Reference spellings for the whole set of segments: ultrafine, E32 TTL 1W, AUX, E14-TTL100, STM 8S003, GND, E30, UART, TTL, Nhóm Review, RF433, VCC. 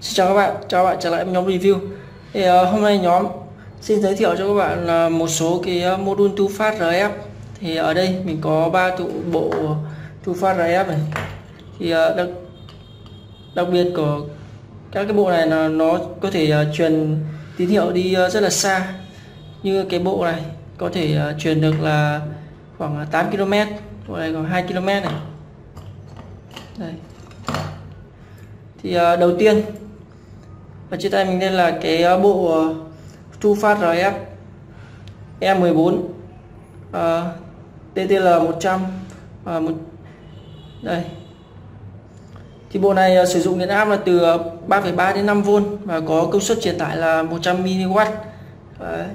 Xin chào các bạn trở lại với nhóm review. Thì hôm nay nhóm xin giới thiệu cho các bạn là một số cái module thu phát RF. Thì ở đây mình có 3 bộ thu phát RF này. Thì đặc biệt của các cái bộ này là nó có thể truyền tín hiệu đi rất là xa. Như cái bộ này có thể truyền được là khoảng 8 km, bộ này còn 2 km này. Đây. Thì đầu tiên ở trên tay mình đây là cái bộ thu phát RF E14 TTL 100 đây. Thì bộ này sử dụng điện áp là từ 3,3 đến 5V và có công suất truyền tải là 100 mW. Đấy.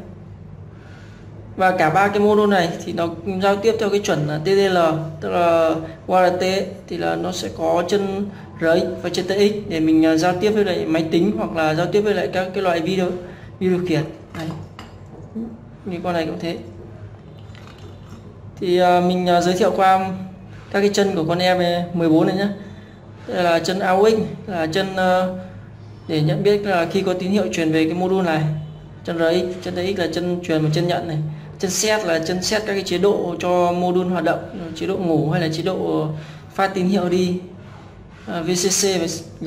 Và cả ba cái module này thì nó giao tiếp theo cái chuẩn là TTL, tức là qua là T thì là nó sẽ có chân RX và chân TX để mình giao tiếp với lại máy tính hoặc là giao tiếp với lại các cái loại vi điều khiển này. Như con này cũng thế. Thì mình giới thiệu qua các cái chân của con E14 này nhé. Đây là chân AUX, là chân để nhận biết là khi có tín hiệu truyền về cái module này. Chân RX, chân TX là chân truyền và chân nhận này. Chân set là chân set các cái chế độ cho module hoạt động, chế độ ngủ hay là chế độ phát tín hiệu đi. VCC và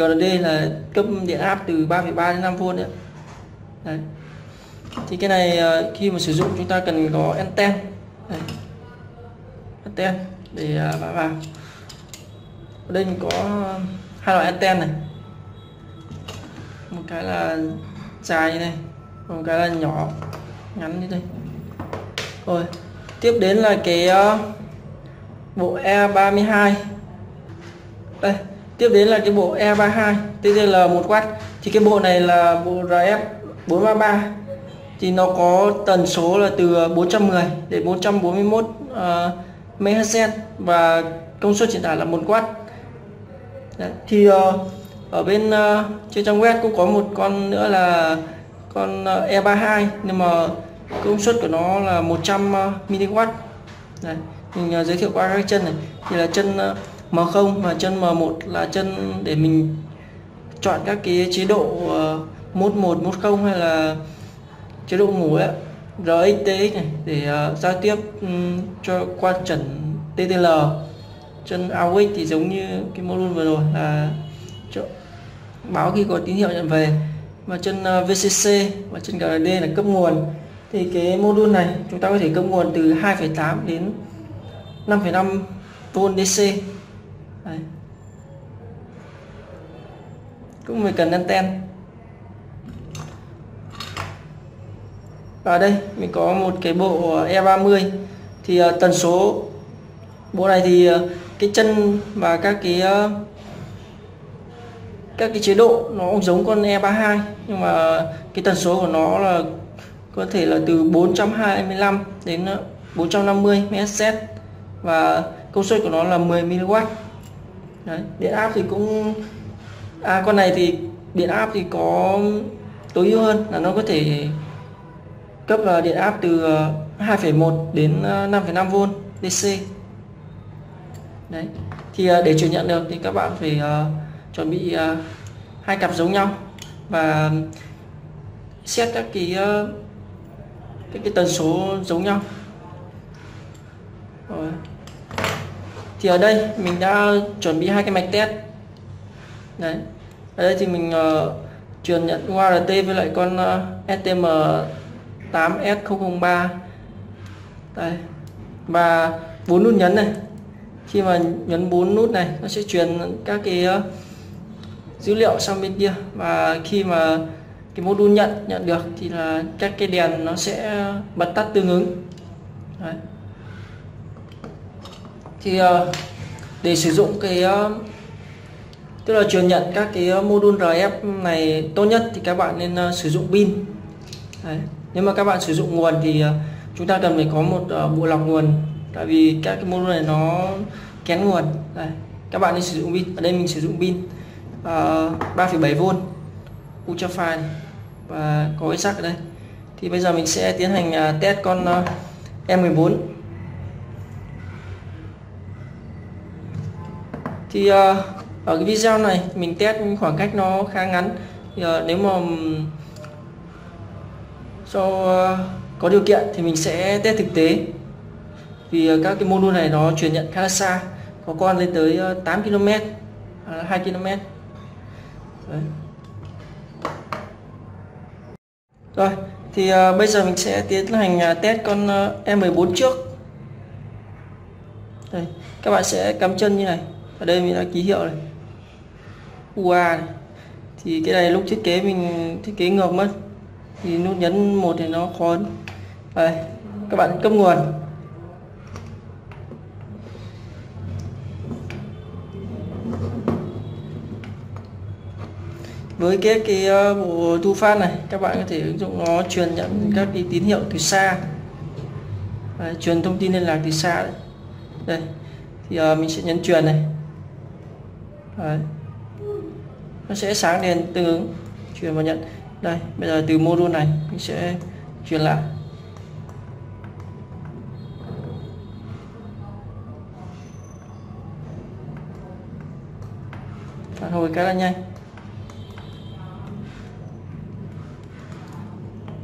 GND là cấp điện áp từ 3,3 đến 5V đấy. Đấy. Thì cái này khi mà sử dụng chúng ta cần có anten. Đây. Anten để bạ vào. Ở đây mình có hai loại anten này. Một cái là dài như này, một cái là nhỏ ngắn như đây. Rồi, tiếp đến là cái bộ E32. Đây, tiếp đến là cái bộ E32 TTL 1W. Thì cái bộ này là bộ RF433. Thì nó có tần số là từ 410 đến 441 MHz và công suất truyền tải là 1W. Đấy. Thì ở bên trên trang web cũng có một con nữa là con E32 nhưng mà công suất của nó là 100 mW. Đấy. Mình giới thiệu qua các chân này. Thì là chân M0 và chân M1 là chân để mình chọn các cái chế độ mode 1, mode 0 hay là chế độ ngủ ấy, RX, TX này để giao tiếp cho qua chuẩn TTL. Chân AUX thì giống như cái module vừa rồi là báo khi có tín hiệu nhận về. Và chân VCC và chân GND là cấp nguồn. Thì cái module này chúng ta có thể cấp nguồn từ 2,8 đến 5,5V DC. Đấy. Cũng phải cần anten. Và đây mình có một cái bộ E30. Thì tần số bộ này thì cái chân và các cái chế độ nó cũng giống con E32 nhưng mà cái tần số của nó là có thể là từ 425 đến 450 MHz và công suất của nó là 10 mW. Đấy, điện áp thì cũng con này thì điện áp thì có tối ưu hơn là nó có thể cấp là điện áp từ 2,1 đến 5,5V DC. Đấy. Thì để chuyển nhận được thì các bạn phải chuẩn bị hai cặp giống nhau và xét các cái tần số giống nhau. Rồi. Thì ở đây mình đã chuẩn bị hai cái mạch test. Đấy. Ở đây thì mình truyền nhận UART với lại con STM 8S003. Đây. Và 4 nút nhấn này. Khi mà nhấn 4 nút này nó sẽ truyền các cái dữ liệu sang bên kia và khi mà cái module nhận được thì là các cái đèn nó sẽ bật tắt tương ứng. Đấy. Thì để sử dụng cái tức là truyền nhận các cái module RF này tốt nhất thì các bạn nên sử dụng pin. Đấy. Nếu mà các bạn sử dụng nguồn thì chúng ta cần phải có một bộ lọc nguồn, tại vì các cái module này nó kén nguồn. Đấy. Các bạn nên sử dụng pin. Ở đây mình sử dụng pin 3,7V ultrafine và có cái sắc ở đây. Thì bây giờ mình sẽ tiến hành test con E14. Thì Ở cái video này mình test khoảng cách nó khá ngắn, thì nếu mà có điều kiện thì mình sẽ test thực tế, vì các cái module này nó truyền nhận khá là xa, có con lên tới 8 km, 2 km. Đấy. Rồi, thì bây giờ mình sẽ tiến hành test con E14 trước. Đây, các bạn sẽ cắm chân như này. Ở đây mình đã ký hiệu này, UA này. Thì cái này lúc thiết kế mình thiết kế ngược mất, thì nút nhấn 1 thì nó khó. Đây, các bạn cấp nguồn. Với cái bộ thu phát này, các bạn có thể ứng dụng nó truyền nhận các cái tín hiệu từ xa. Đấy, truyền thông tin liên lạc từ xa đấy. Đây, thì mình sẽ nhấn truyền này. Đấy. Nó sẽ sáng đèn tương ứng, truyền và nhận. Đây, bây giờ từ module này mình sẽ truyền lại. Phản hồi cái là nhanh.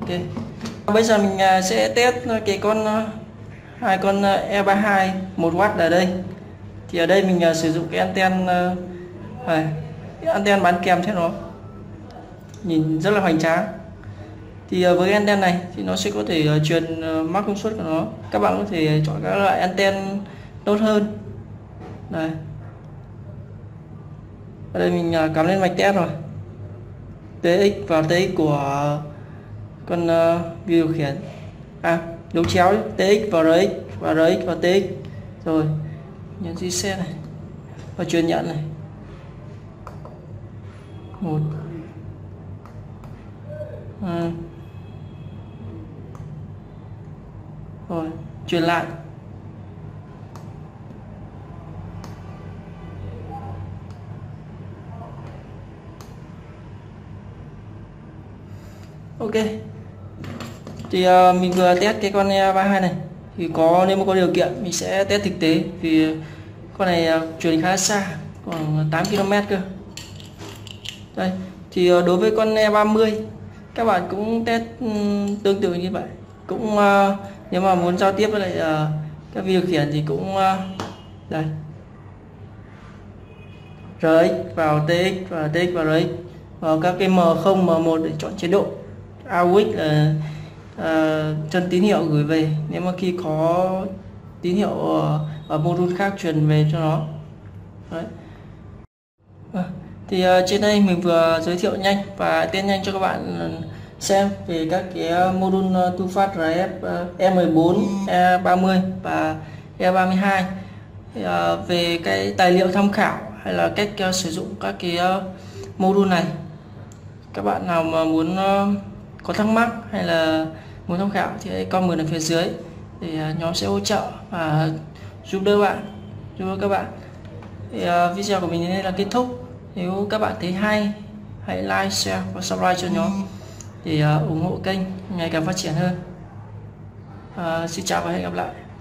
Okay. Bây giờ mình sẽ test cái hai con E32 1W ở đây. Thì ở đây mình sử dụng cái anten bán kèm theo nó. Nhìn rất là hoành tráng. Thì với cái anten này thì nó sẽ có thể truyền mắc công suất của nó. Các bạn có thể chọn các loại anten tốt hơn. Đây. Ở đây mình cắm lên mạch test rồi. TX và TX của con điều khiển đấu chéo đấy, TX và RX và TX, rồi nhấn reset này và truyền nhận này 1, rồi truyền lại. Ok, thì mình vừa test cái con E32 này, thì nếu mà có điều kiện mình sẽ test thực tế, vì con này truyền khá xa, khoảng 8 km cơ. Đây, thì đối với con E30 các bạn cũng test tương tự như vậy, cũng nếu mà muốn giao tiếp với lại các vi điều khiển thì cũng đây RX vào TX và TX vào RX, vào các cái M0 M1 để chọn chế độ. AUX là chân tín hiệu gửi về, nếu mà khi có tín hiệu ở module khác truyền về cho nó. Đấy. Thì trên đây mình vừa giới thiệu nhanh và test nhanh cho các bạn xem về các cái module thu phát RF E14, E30 và E32. Thì, về cái tài liệu tham khảo hay là cách sử dụng các cái module này, các bạn nào mà muốn có thắc mắc hay là muốn tham khảo thì hãy comment ở phía dưới, thì nhóm sẽ hỗ trợ và giúp đỡ các bạn. Thì video của mình đến đây là kết thúc. Nếu các bạn thấy hay, hãy like, share và subscribe cho nhóm để ủng hộ kênh ngày càng phát triển hơn. Xin chào và hẹn gặp lại.